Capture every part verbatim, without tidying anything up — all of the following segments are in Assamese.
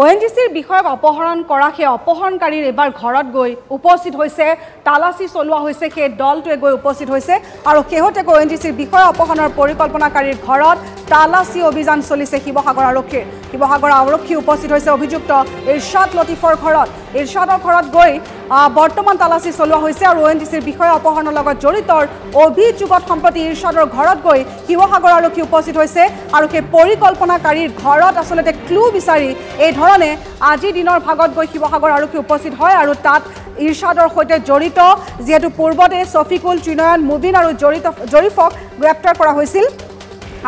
O N G Cৰ বিষয়ক অপহৰণ কৰা হে অপহৰণকাৰীৰ এবাৰ ঘৰত গৈ উপস্থিত হৈছে তালাসি চলোৱা হৈছে হে দলটোৱে গৈ উপস্থিত হৈছে আৰু কেহতে O N G Cৰ বিষয় অপহৰণৰ পৰিকল্পনাকাৰীৰ ঘৰত তালাসি অভিযান চলিছে শিৱসাগৰ আৰক্ষীৰ শিৱসাগৰ আৰক্ষী উপস্থিত হৈছে অভিযুক্ত ইৰছাদ লতিফৰ ঘৰত ইৰছাদৰ ঘৰত গৈ বৰ্তমান তালাসি চলোৱা হৈছে আৰু O N G Cৰ বিষয় অপহৰণৰ লগত জড়িতৰ অভিযোগত সম্প্ৰতি ইৰছাদৰ ঘৰত গৈ শিৱসাগৰ আৰক্ষী উপস্থিত হৈছে আৰু কে পৰিকল্পনাকাৰীৰ ঘৰত আসলেতে ক্লু বিচাৰি এই ধৰণে আজি দিনৰ ভাগত গৈ শিৱসাগৰ আৰক্ষী উপস্থিত হয় আৰু তাত ইৰছাদৰ সৈতে জড়িত যেহেতু পূৰ্বতে ছফিকুল চিনয়ন মুবিন আৰু জড়িত জৰিফক গ্ৰেপ্তাৰ কৰা হৈছিল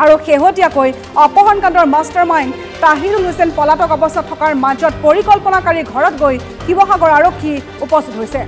আৰু কেহতিয়াকৈ অপহৰণকাণ্ডৰ মাষ্টাৰমাইণ্ড তাহিৰুল হোসেন পলাতক অৱস্থা থকাৰ মাজত পৰিকল্পনাকাৰী ঘৰত গৈ শিৱসাগৰ আৰক্ষী উপস্থিত হৈছে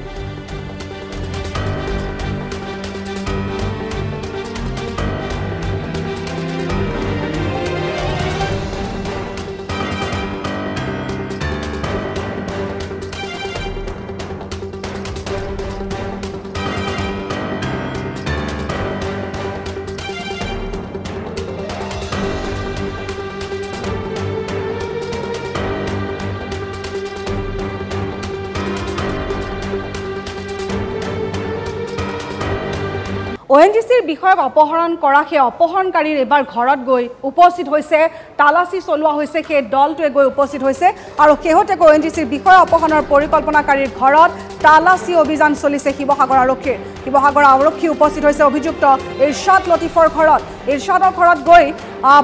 O N G Cৰ বিষয়ক অপহৰণ কৰা হে অপহৰণকাৰীৰ এবাৰ ঘৰত গৈ উপস্থিত হৈছে তালাসি চলোৱা হৈছে হে দলটোৱে গৈ উপস্থিত হৈছে আৰু কেহতে O N G Cৰ বিষয় অপহৰণৰ পৰিকল্পনাকাৰীৰ ঘৰত তালাসি অভিযান চলিছে শিৱসাগৰ আৰক্ষীৰ শিৱসাগৰ আৰক্ষী উপস্থিত হৈছে অভিযুক্ত ইৰছাদ লতিফৰ ঘৰত ইৰছাদৰ ঘৰত গৈ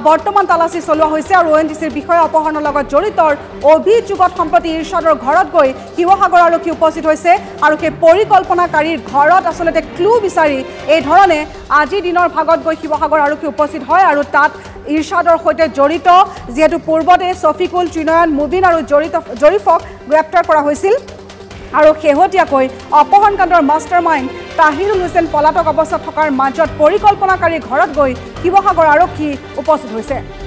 বৰ্তমান তালাসি চলোৱা হৈছে আৰু O N G Cৰ বিষয় অপহৰণৰ লগত জড়িতৰ অভিযোগত সম্প্ৰতি ইৰছাদৰ ঘৰত গৈ শিৱসাগৰ আৰক্ষী উপস্থিত হৈছে আৰু কে পৰিকল্পনাকাৰীৰ ঘৰত আসলেতে ক্লু বিচাৰি এই ধৰণে আজি দিনৰ ভাগত গৈ শিৱসাগৰ আৰক্ষী উপস্থিত হয় আৰু তাত ইৰছাদৰ সৈতে জড়িত যেহেতু পূৰ্বতে ছফিকুল চিনয়ন মুবিন আৰু জড়িত জৰিফক গ্ৰেপ্তাৰ কৰা হৈছিল আৰু কেহতিয়াকৈ অপহৰণকাণ্ডৰ মাষ্টাৰমাইণ্ড তাহিৰুল হোসেন পলাতক অৱস্থাত থকাৰ মাজত পৰিকল্পনাকাৰী ঘৰত গৈ শিৱসাগৰ আৰক্ষী উপস্থিত হৈছে